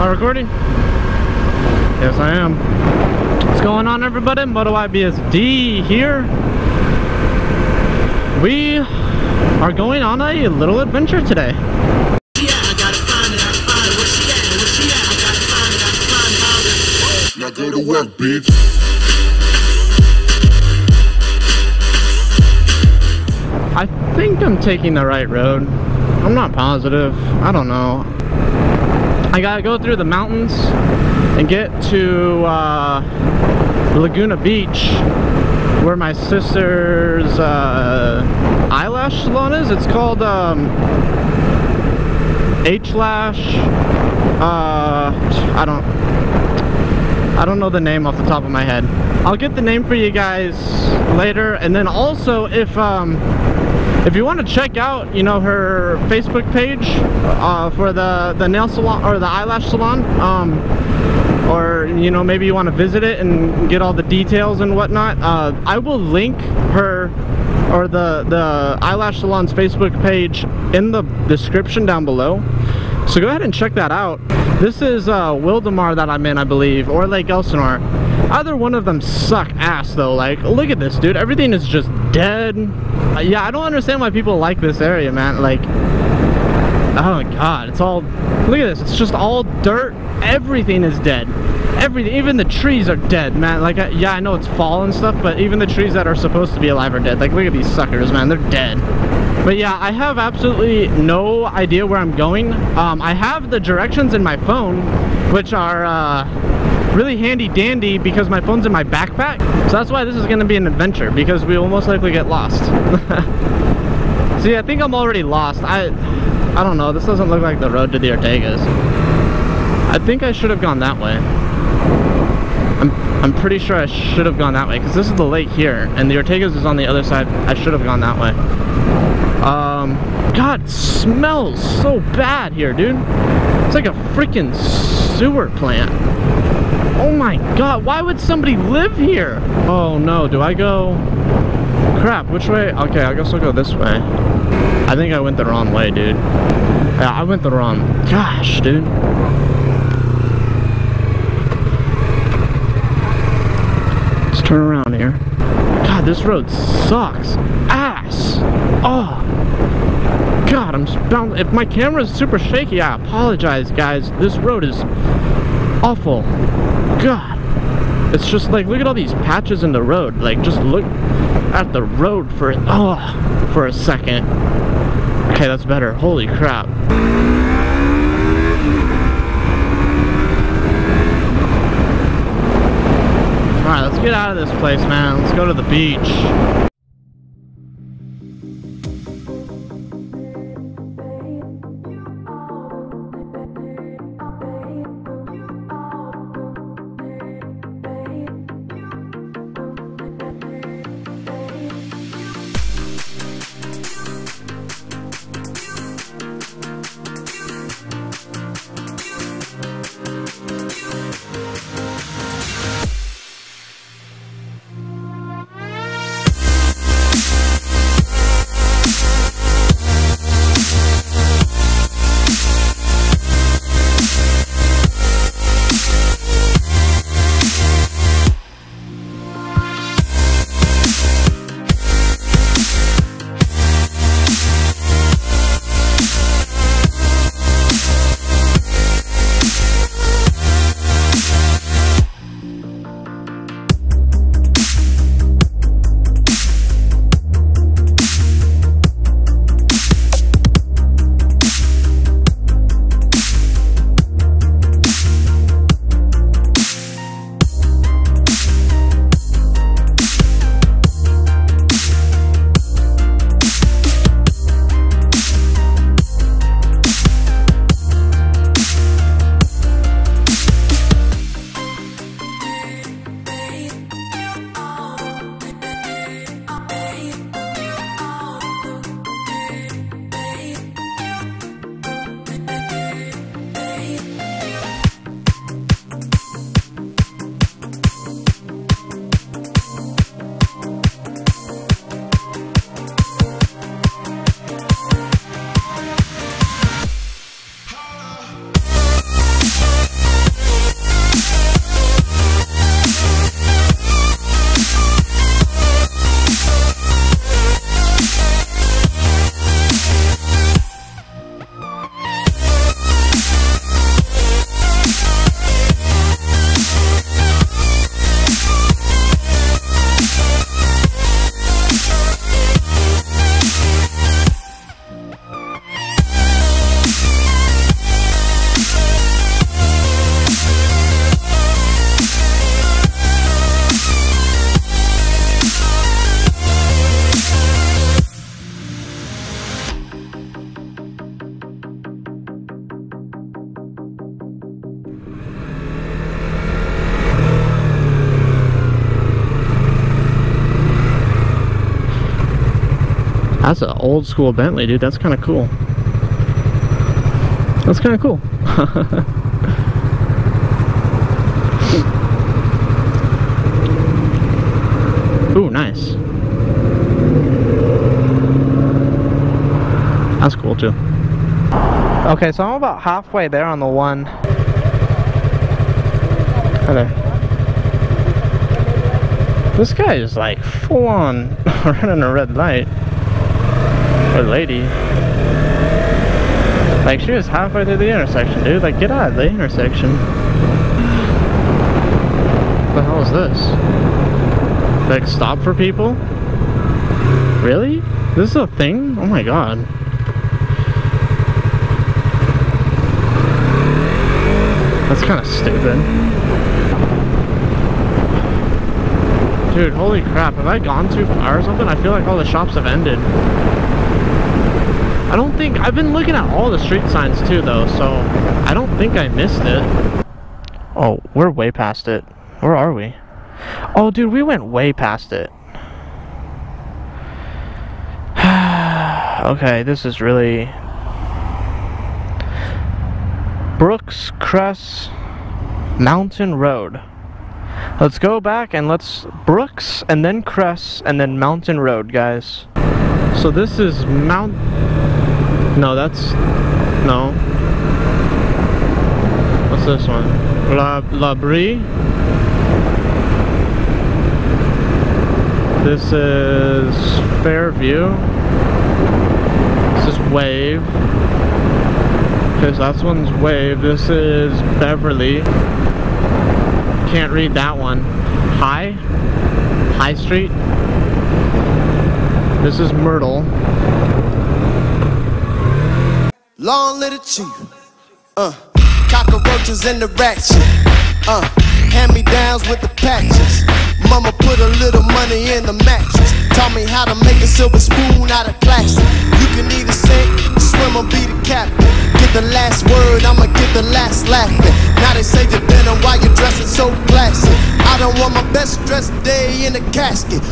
Am I recording? Yes, I am. What's going on, everybody? Moto IBSD here. We are going on a little adventure today. Now go to work, bitch. I think I'm taking the right road. I'm not positive. I don't know. I gotta go through the mountains and get to Laguna Beach, where my sister's eyelash salon is. It's called H-lash. I don't know the name off the top of my head. I'll get the name for you guys later. And then also, if you want to check out, you know, her Facebook page for the nail salon or the eyelash salon, or, you know, maybe you want to visit it and get all the details and whatnot, I will link her or the eyelash salon's Facebook page in the description down below. So go ahead and check that out. This is Wildomar that I'm in, I believe, or Lake Elsinore. Either one of them suck ass, though. Like, look at this, dude. Everything is just dead. Yeah, I don't understand why people like this area, man. Like, oh my god, it's all, look at this. It's just all dirt. Everything is dead. Everything, even the trees are dead, man. Like, yeah, I know it's fall and stuff, but even the trees that are supposed to be alive are dead. Like, look at these suckers, man. They're dead. But yeah, I have absolutely no idea where I'm going. I have the directions in my phone, which are really handy dandy because my phone's in my backpack. So that's why this is going to be an adventure, because we will most likely get lost. See, I think I'm already lost. I don't know. This doesn't look like the road to the Ortegas. I think I should have gone that way. I'm pretty sure I should have gone that way, because this is the lake here, and the Ortegas is on the other side. I should have gone that way. God, it smells so bad here, dude. It's like a freaking sewer plant. Oh my god, why would somebody live here? Oh no, do I go? Crap, which way? Okay, I guess I'll go this way. I think I went the wrong way, dude. Yeah, I went the wrong. Gosh, dude. Let's turn around here. God, this road sucks. Ass! Oh! God, I'm bound. If my camera's super shaky, I apologize, guys. This road is awful. God. It's just like, look at all these patches in the road. Like, just look at the road for, oh, for a second. Okay, that's better. Holy crap. Alright, let's get out of this place, man. Let's go to the beach. That's an old school Bentley, dude. That's kind of cool. That's kind of cool. Ooh, nice. That's cool too. Okay, so I'm about halfway there on the one. Hi there. This guy is like full on running a red light. Or lady. Like, she was halfway through the intersection, dude. Like, get out of the intersection. What the hell is this? Like, stop for people? Really? This is a thing? Oh my god. That's kind of stupid. Dude, holy crap. Have I gone too far or something? I feel like all the shops have ended. I don't think, I've been looking at all the street signs too though, so I don't think I missed it. Oh, we're way past it. Where are we? Oh dude, we went way past it. Okay, this is really... Brooks Crest Mountain Road. Let's go back and let's... Brooks and then Crest and then Mountain Road, guys. So this is Mount... No, that's... No. What's this one? La Brie? This is Fairview. This is Wave. Okay, so that one's Wave. This is Beverly. Can't read that one. High Street. This is Myrtle. Long little chief, cockroaches in the racks, hand-me-downs with the patches. Mama put a little money in the mattress. Taught me how to make a silver spoon out of plastic. You can either sink, swim, or be the captain. Get the last word, I'ma get the last laughing. Now they say you're dinner while you're dressing so classy. I don't want my best dressed day in a casket.